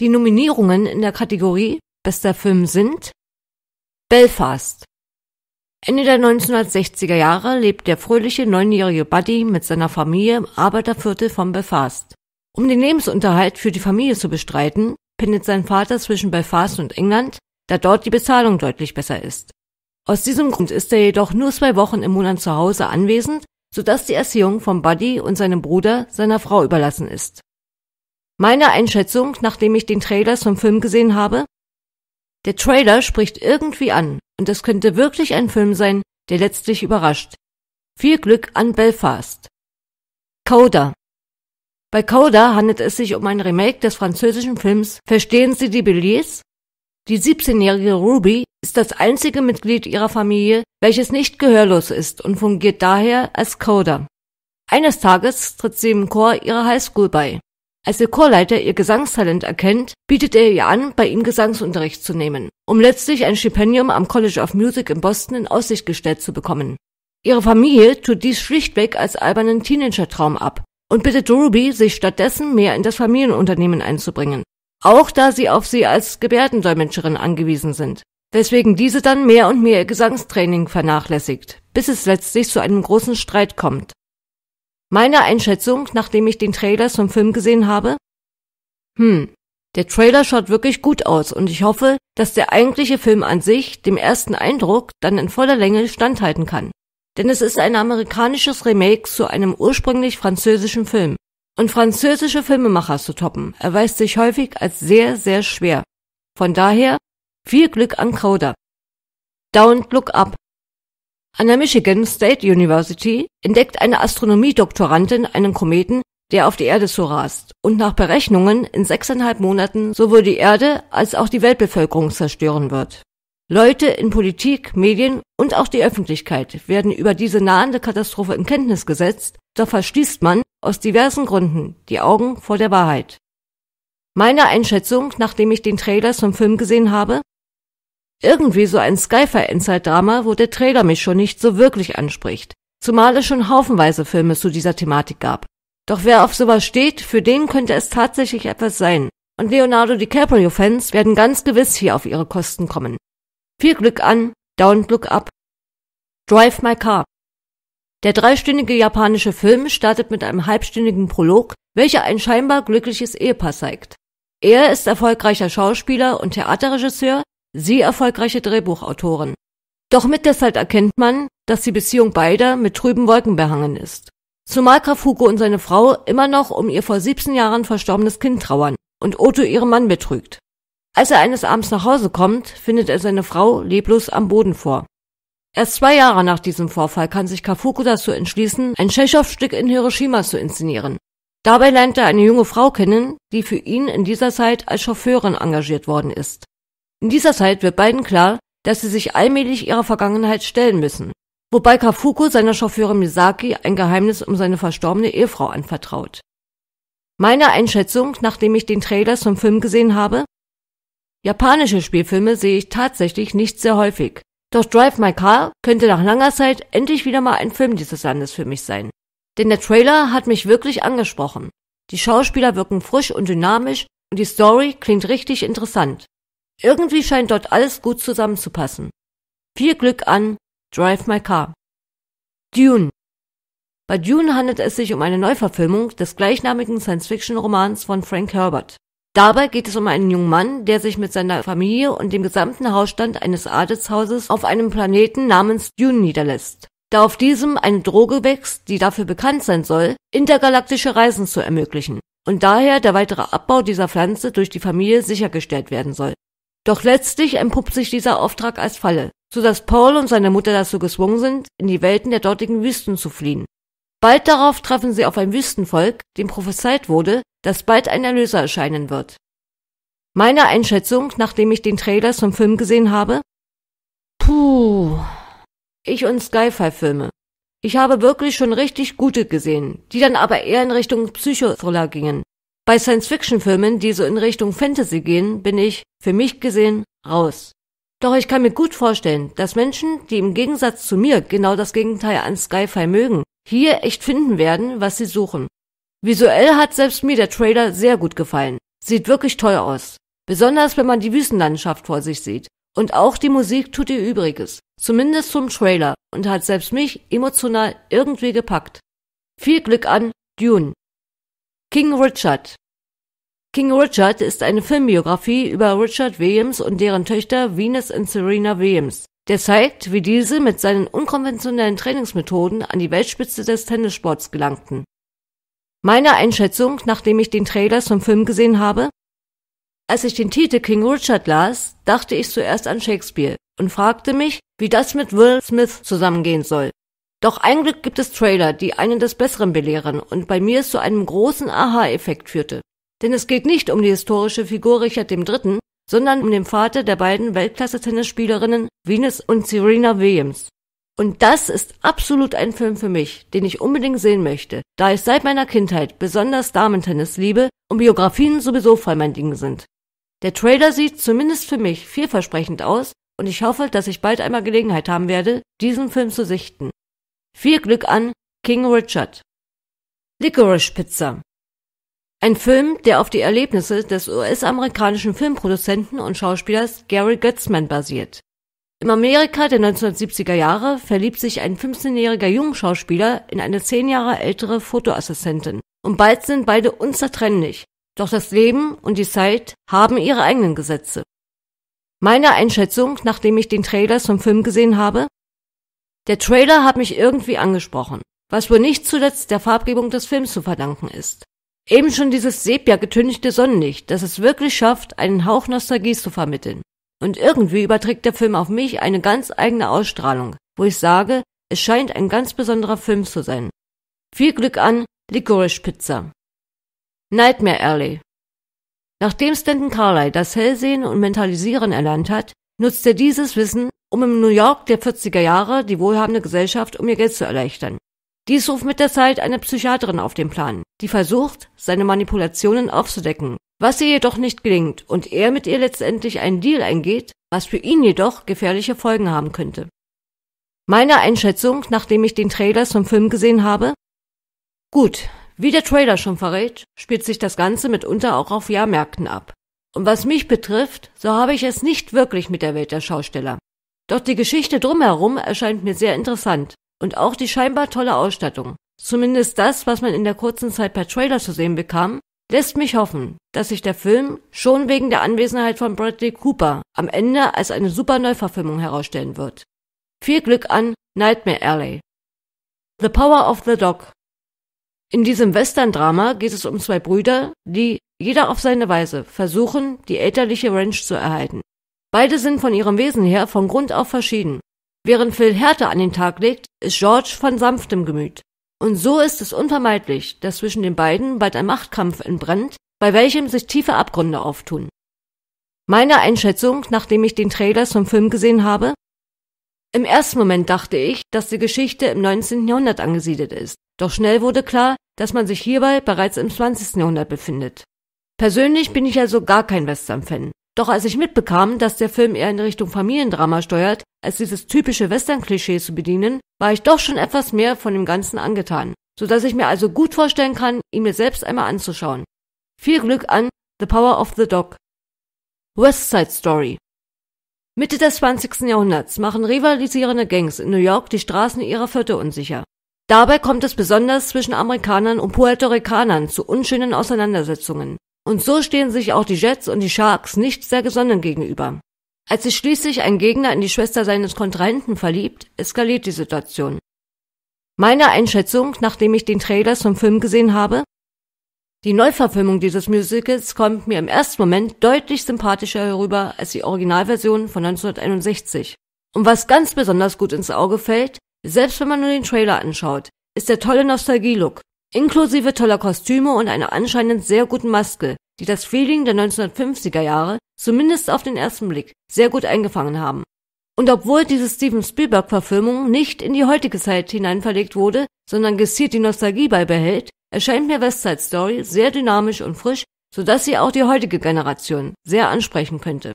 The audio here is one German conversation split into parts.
Die Nominierungen in der Kategorie Bester Film sind Belfast. Ende der 1960er Jahre lebt der fröhliche 9-jährige Buddy mit seiner Familie im Arbeiterviertel von Belfast. Um den Lebensunterhalt für die Familie zu bestreiten, pendelt sein Vater zwischen Belfast und England, da dort die Bezahlung deutlich besser ist. Aus diesem Grund ist er jedoch nur 2 Wochen im Monat zu Hause anwesend, sodass die Erziehung von Buddy und seinem Bruder seiner Frau überlassen ist. Meine Einschätzung, nachdem ich den Trailer zum Film gesehen habe? Der Trailer spricht irgendwie an und es könnte wirklich ein Film sein, der letztlich überrascht. Viel Glück an Belfast. Coda. Bei Coda handelt es sich um ein Remake des französischen Films Verstehen Sie die Belize? Die 17-jährige Ruby ist das einzige Mitglied ihrer Familie, welches nicht gehörlos ist und fungiert daher als Coda. Eines Tages tritt sie im Chor ihrer Highschool bei. Als der Chorleiter ihr Gesangstalent erkennt, bietet er ihr an, bei ihm Gesangsunterricht zu nehmen, um letztlich ein Stipendium am College of Music in Boston in Aussicht gestellt zu bekommen. Ihre Familie tut dies schlichtweg als albernen Teenager-Traum ab und bittet Ruby, sich stattdessen mehr in das Familienunternehmen einzubringen, auch da sie auf sie als Gebärdendolmetscherin angewiesen sind, weswegen diese dann mehr und mehr ihr Gesangstraining vernachlässigt, bis es letztlich zu einem großen Streit kommt. Meine Einschätzung, nachdem ich den Trailer zum Film gesehen habe? Der Trailer schaut wirklich gut aus und ich hoffe, dass der eigentliche Film an sich dem ersten Eindruck dann in voller Länge standhalten kann. Denn es ist ein amerikanisches Remake zu einem ursprünglich französischen Film. Und französische Filmemacher zu toppen, erweist sich häufig als sehr, sehr schwer. Von daher, viel Glück an Coda. Don't Look Up. An der Michigan State University entdeckt eine Astronomiedoktorandin einen Kometen, der auf die Erde zurast und nach Berechnungen in 6,5 Monaten sowohl die Erde als auch die Weltbevölkerung zerstören wird. Leute in Politik, Medien und auch die Öffentlichkeit werden über diese nahende Katastrophe in Kenntnis gesetzt, doch verschließt man aus diversen Gründen die Augen vor der Wahrheit. Meine Einschätzung, nachdem ich den Trailer zum Film gesehen habe? Irgendwie so ein Sci-Fi-Inside-Drama, wo der Trailer mich schon nicht so wirklich anspricht, zumal es schon haufenweise Filme zu dieser Thematik gab. Doch wer auf sowas steht, für den könnte es tatsächlich etwas sein. Und Leonardo DiCaprio-Fans werden ganz gewiss hier auf ihre Kosten kommen. Viel Glück an, Don't Look Up. Drive My Car. Der 3-stündige japanische Film startet mit einem halbstündigen Prolog, welcher ein scheinbar glückliches Ehepaar zeigt. Er ist erfolgreicher Schauspieler und Theaterregisseur, sie erfolgreiche Drehbuchautorin. Doch mit der Zeit erkennt man, dass die Beziehung beider mit trüben Wolken behangen ist. Zumal Kafuko und seine Frau immer noch um ihr vor 17 Jahren verstorbenes Kind trauern und Otto ihren Mann betrügt. Als er eines Abends nach Hause kommt, findet er seine Frau leblos am Boden vor. Erst 2 Jahre nach diesem Vorfall kann sich Kafuko dazu entschließen, ein Tschechow-Stück in Hiroshima zu inszenieren. Dabei lernt er eine junge Frau kennen, die für ihn in dieser Zeit als Chauffeurin engagiert worden ist. In dieser Zeit wird beiden klar, dass sie sich allmählich ihrer Vergangenheit stellen müssen, wobei Kafuko seiner Chauffeurin Misaki ein Geheimnis um seine verstorbene Ehefrau anvertraut. Meine Einschätzung, nachdem ich den Trailer zum Film gesehen habe? Japanische Spielfilme sehe ich tatsächlich nicht sehr häufig, doch Drive My Car könnte nach langer Zeit endlich wieder mal ein Film dieses Landes für mich sein. Denn der Trailer hat mich wirklich angesprochen. Die Schauspieler wirken frisch und dynamisch und die Story klingt richtig interessant. Irgendwie scheint dort alles gut zusammenzupassen. Viel Glück an Drive My Car. Dune. Bei Dune handelt es sich um eine Neuverfilmung des gleichnamigen Science-Fiction-Romans von Frank Herbert. Dabei geht es um einen jungen Mann, der sich mit seiner Familie und dem gesamten Hausstand eines Adelshauses auf einem Planeten namens Dune niederlässt, da auf diesem eine Droge wächst, die dafür bekannt sein soll, intergalaktische Reisen zu ermöglichen und daher der weitere Abbau dieser Pflanze durch die Familie sichergestellt werden soll. Doch letztlich entpuppt sich dieser Auftrag als Falle, sodass Paul und seine Mutter dazu gezwungen sind, in die Welten der dortigen Wüsten zu fliehen. Bald darauf treffen sie auf ein Wüstenvolk, dem prophezeit wurde, dass bald ein Erlöser erscheinen wird. Meine Einschätzung, nachdem ich den Trailer zum Film gesehen habe? Ich und Sci-Fi-Filme. Ich habe wirklich schon richtig gute gesehen, die dann aber eher in Richtung Psychothriller gingen. Bei Science-Fiction-Filmen, die so in Richtung Fantasy gehen, bin ich, für mich gesehen, raus. Doch ich kann mir gut vorstellen, dass Menschen, die im Gegensatz zu mir genau das Gegenteil an Sci-Fi mögen, hier echt finden werden, was sie suchen. Visuell hat selbst mir der Trailer sehr gut gefallen. Sieht wirklich toll aus. Besonders, wenn man die Wüstenlandschaft vor sich sieht. Und auch die Musik tut ihr Übriges. Zumindest zum Trailer. Und hat selbst mich emotional irgendwie gepackt. Viel Glück an Dune. King Richard. King Richard ist eine Filmbiografie über Richard Williams und deren Töchter Venus und Serena Williams. Der zeigt, wie diese mit seinen unkonventionellen Trainingsmethoden an die Weltspitze des Tennissports gelangten. Meine Einschätzung, nachdem ich den Trailer zum Film gesehen habe? Als ich den Titel King Richard las, dachte ich zuerst an Shakespeare und fragte mich, wie das mit Will Smith zusammengehen soll. Doch ein Glück gibt es Trailer, die einen des Besseren belehren und bei mir es zu einem großen Aha-Effekt führte. Denn es geht nicht um die historische Figur Richard III., sondern um den Vater der beiden Weltklasse-Tennisspielerinnen Venus und Serena Williams. Und das ist absolut ein Film für mich, den ich unbedingt sehen möchte, da ich seit meiner Kindheit besonders Damentennis liebe und Biografien sowieso voll mein Ding sind. Der Trailer sieht zumindest für mich vielversprechend aus und ich hoffe, dass ich bald einmal Gelegenheit haben werde, diesen Film zu sichten. Viel Glück an King Richard. Licorice Pizza. Ein Film, der auf die Erlebnisse des US-amerikanischen Filmproduzenten und Schauspielers Gary Götzmann basiert. Im Amerika der 1970er Jahre verliebt sich ein 15-jähriger Jungschauspieler in eine 10 Jahre ältere Fotoassistentin. Und bald sind beide unzertrennlich. Doch das Leben und die Zeit haben ihre eigenen Gesetze. Meine Einschätzung, nachdem ich den Trailer zum Film gesehen habe? Der Trailer hat mich irgendwie angesprochen, was wohl nicht zuletzt der Farbgebung des Films zu verdanken ist. Eben schon dieses sepia-getünchte Sonnenlicht, das es wirklich schafft, einen Hauch Nostalgie zu vermitteln. Und irgendwie überträgt der Film auf mich eine ganz eigene Ausstrahlung, wo ich sage, es scheint ein ganz besonderer Film zu sein. Viel Glück an Licorice Pizza. Nightmare Alley. Nachdem Stanton Carlisle das Hellsehen und Mentalisieren erlernt hat, nutzt er dieses Wissen, um im New York der 40er Jahre die wohlhabende Gesellschaft um ihr Geld zu erleichtern. Dies ruft mit der Zeit eine Psychiaterin auf den Plan, die versucht, seine Manipulationen aufzudecken, was ihr jedoch nicht gelingt und er mit ihr letztendlich einen Deal eingeht, was für ihn jedoch gefährliche Folgen haben könnte. Meine Einschätzung, nachdem ich den Trailer zum Film gesehen habe? Gut, wie der Trailer schon verrät, spielt sich das Ganze mitunter auch auf Jahrmärkten ab. Und was mich betrifft, so habe ich es nicht wirklich mit der Welt der Schausteller. Doch die Geschichte drumherum erscheint mir sehr interessant. Und auch die scheinbar tolle Ausstattung, zumindest das, was man in der kurzen Zeit per Trailer zu sehen bekam, lässt mich hoffen, dass sich der Film schon wegen der Anwesenheit von Bradley Cooper am Ende als eine super Neuverfilmung herausstellen wird. Viel Glück an Nightmare Alley. The Power of the Dog. In diesem Western-Drama geht es um zwei Brüder, die, jeder auf seine Weise, versuchen, die elterliche Ranch zu erhalten. Beide sind von ihrem Wesen her von Grund auf verschieden. Während Phil Härte an den Tag legt, ist George von sanftem Gemüt. Und so ist es unvermeidlich, dass zwischen den beiden bald ein Machtkampf entbrennt, bei welchem sich tiefe Abgründe auftun. Meine Einschätzung, nachdem ich den Trailer zum Film gesehen habe? Im ersten Moment dachte ich, dass die Geschichte im 19. Jahrhundert angesiedelt ist. Doch schnell wurde klar, dass man sich hierbei bereits im 20. Jahrhundert befindet. Persönlich bin ich also gar kein Western-Fan. Doch als ich mitbekam, dass der Film eher in Richtung Familiendrama steuert, als dieses typische Western-Klischee zu bedienen, war ich doch schon etwas mehr von dem Ganzen angetan, sodass ich mir also gut vorstellen kann, ihn mir selbst einmal anzuschauen. Viel Glück an The Power of the Dog. West Side Story. Mitte des 20. Jahrhunderts machen rivalisierende Gangs in New York die Straßen ihrer Viertel unsicher. Dabei kommt es besonders zwischen Amerikanern und Puerto-Ricanern zu unschönen Auseinandersetzungen. Und so stehen sich auch die Jets und die Sharks nicht sehr gesonnen gegenüber. Als sich schließlich ein Gegner in die Schwester seines Kontrahenten verliebt, eskaliert die Situation. Meine Einschätzung, nachdem ich den Trailer zum Film gesehen habe? Die Neuverfilmung dieses Musicals kommt mir im ersten Moment deutlich sympathischer herüber als die Originalversion von 1961. Und was ganz besonders gut ins Auge fällt, selbst wenn man nur den Trailer anschaut, ist der tolle Nostalgie-Look. Inklusive toller Kostüme und einer anscheinend sehr guten Maske, die das Feeling der 1950er Jahre, zumindest auf den ersten Blick, sehr gut eingefangen haben. Und obwohl diese Steven Spielberg-Verfilmung nicht in die heutige Zeit hineinverlegt wurde, sondern gezielt die Nostalgie beibehält, erscheint mir West Side Story sehr dynamisch und frisch, sodass sie auch die heutige Generation sehr ansprechen könnte.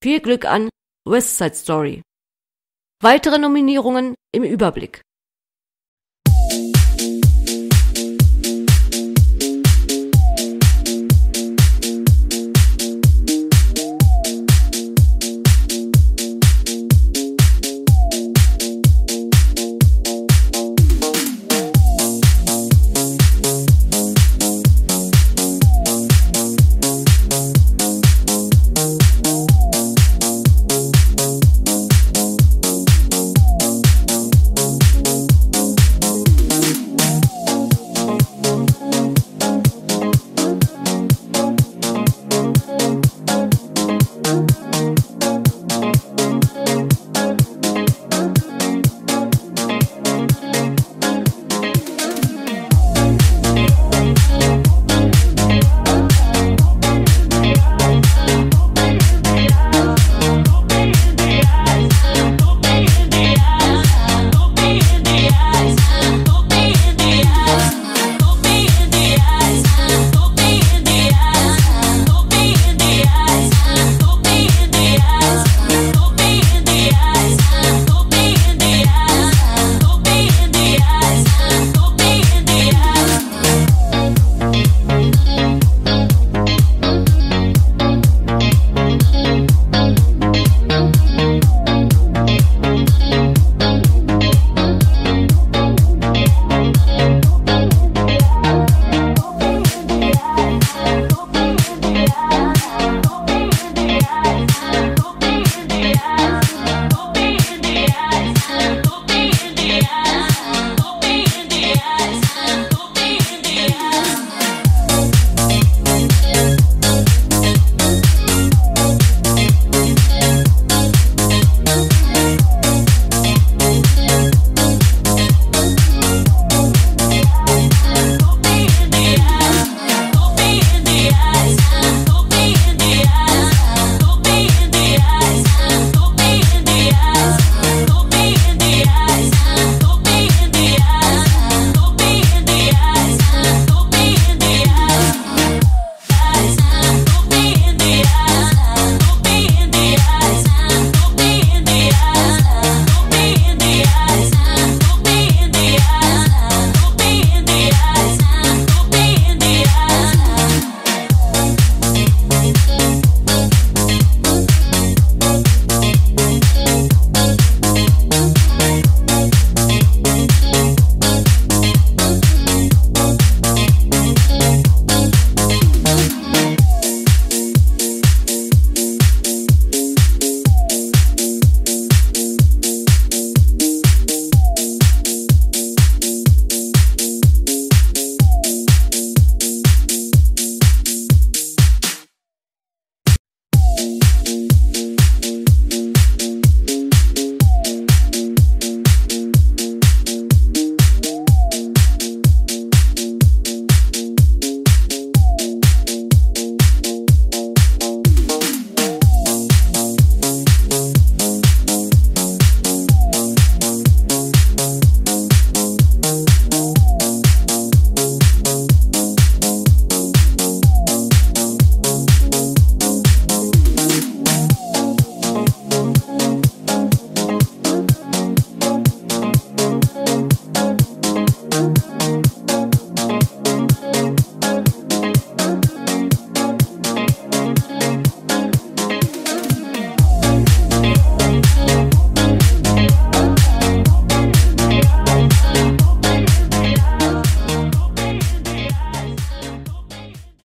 Viel Glück an West Side Story. Weitere Nominierungen im Überblick.